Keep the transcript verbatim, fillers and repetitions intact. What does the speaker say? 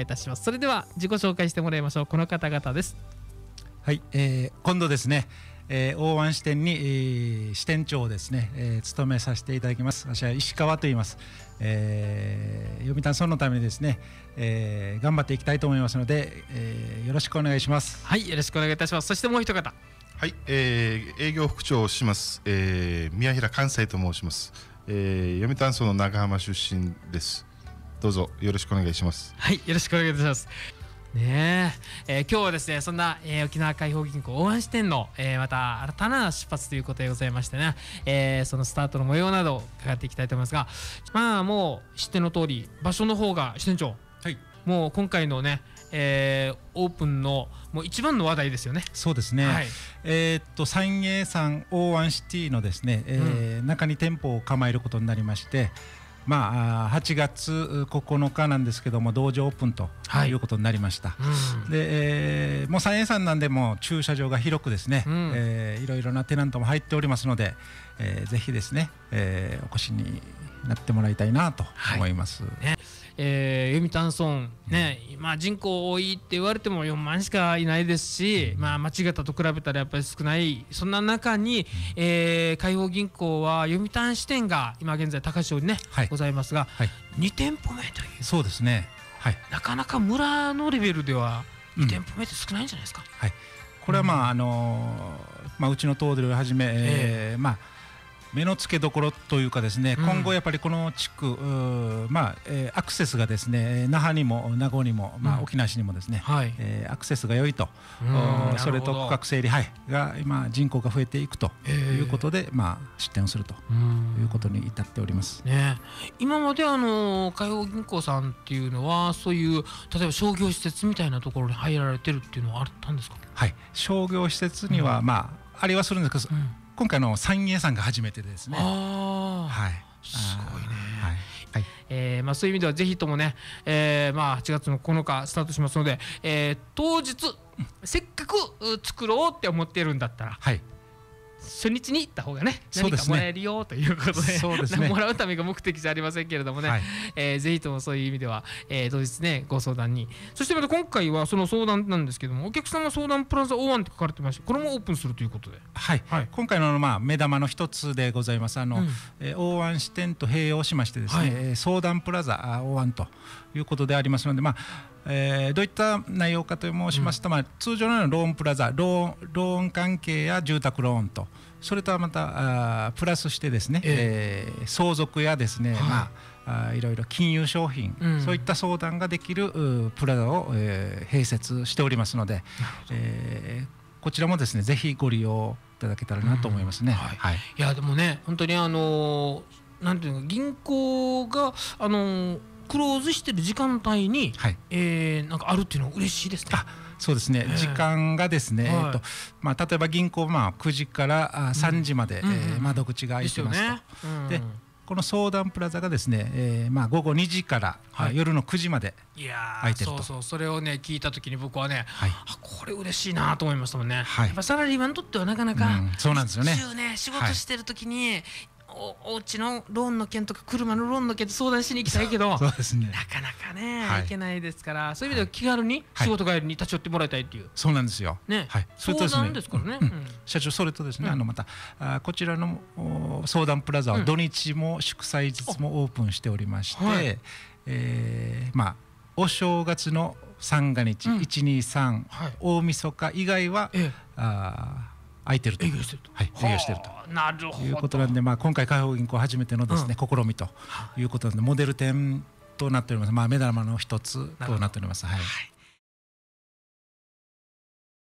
いたします。それでは自己紹介してもらいましょう。この方々です。はい、えー、今度ですね、えー、大湾支店に、えー、支店長をですね、えー、務めさせていただきます。私は石川と言います。えー、読谷村のためにですね、えー、頑張っていきたいと思いますので、えー、よろしくお願いします。はい、よろしくお願いいたします。そしてもう一方。はい、えー、営業副長をします、えー、宮平寛斎と申します。えー、読谷村の長浜出身です。どうぞよろしくお願いします。はい、よろしくお願いいたします。ねえ、えー、今日はですね、そんな、えー、沖縄開放銀行大湾支店の、えー、また新たな出発ということでございましてね、えー、そのスタートの模様などを伺っていきたいと思いますが、まあもう知っての通り、場所の方が支店長、はい、もう今回のね、えー、オープンのもう一番の話題ですよね。そうですね、はい、えっと三栄山大湾シティのですね、えーうん、中に店舗を構えることになりまして、まあ、はちがつここのかなんですけども、同時オープンということになりました、はいうん、で、えー、もう三栄山なんでも駐車場が広くですね、うんえー、いろいろなテナントも入っておりますので、えー、ぜひですね、えー、お越しになってもらいたいなと思います、はいねえー、読谷村、ねうんまあ、人口多いって言われてもよんまんしかいないですし、うんまあ、町方と比べたらやっぱり少ない。そんな中に、うんえー、開放銀行は読谷支店が今現在高潮にね、はい、ございますが、はい、にてんぽめという。そうですね、はい、なかなか村のレベルではにてんぽめって少ないんじゃないですか、うんはい、これはまあ、あのーまあ、うちの東堂をはじめ、えーえーまあ目の付けどころというかですね、今後やっぱりこの地区、うんまあえー、アクセスがですね、那覇にも名護にも、まあうん、沖縄市にもですね、はいえー、アクセスが良いと、それと区画整理、はい、が今人口が増えていくということで、えーまあ、出店をするということに至っております、ね、今まであの開放銀行さんっていうのはそういう例えば商業施設みたいなところに入られてるっていうのはあったんですか。はい、商業施設には、うん、まあありはするんですけど、うん今回の三栄さんが初めてですね。ああ、はい、すごいね。はい、はい、ええー、まあ、そういう意味では、ぜひともね、ええー、まあ、はちがつのここのかスタートしますので。えー、当日、せっかく作ろうって思ってるんだったら。はい。初日に行った方がね、何かもらえるよということで、そうですね、もらうためが目的じゃありませんけれどもね、はいえー、ぜひともそういう意味では、えー、当日ねご相談に。そしてまた今回はその相談なんですけども、お客様相談プラザ大湾って書かれてまして、これもオープンするということで、はい、はい、今回のまあ目玉の一つでございます、あの、うんえー、大湾支店と併用しましてですね、はい、相談プラザ大湾ということでありますので、まあえー、どういった内容かと申しますと、うんまあ、通常のようなローンプラザ、ローン、ローン関係や住宅ローンと、それとはまたあプラスしてですね、えーえー、相続やですね、はいまあ、あいろいろ金融商品、うん、そういった相談ができるプラザを、えー、併設しておりますので、えー、こちらもですねぜひご利用いただけたらなと思いますね。いやでもね、本当にあのー、なんていうの、銀行があのークローズしてる時間帯に、はい、えー、なんかあるっていうのは嬉しいですね。あ、そうですね、えー、時間がですね、はいえーとまあ、例えば銀行、まあ、くじからさんじまで窓口が開いてますと、うん、でこの相談プラザがですね、えーまあ、ごごにじから、はい、夜のくじまで開いてると。いやー、そうそう、それをね聞いた時に僕はね、はい、あこれ嬉しいなと思いましたもんね、はい、やっぱサラリーマンにとってはなかなか、うん、そうなんですよね、ね仕事してる時に、はいお, お家のローンの件とか車のローンの件と相談しに行きたいけど、そうですね、なかなかね、はい、いけないですから、そういう意味では気軽に仕事帰りに立ち寄ってもらいたいっていう、はい、そうなんですよね、はい、相談ですからね、うんうん、社長それとですね、うん、あのまたあこちらの相談プラザは土日も祝祭日もオープンしておりまして、うんはいえー、まあお正月の三が日、うん、いちにさん、はい、大晦日以外は、ええ、あ空いてると、営業してると、はい、営業してると、なるほど、いうことなんで、まあ今回開放銀行初めてのですね、うん、試みということなんで、モデル店となっております。まあ目玉の一つとなっております。はい。はい。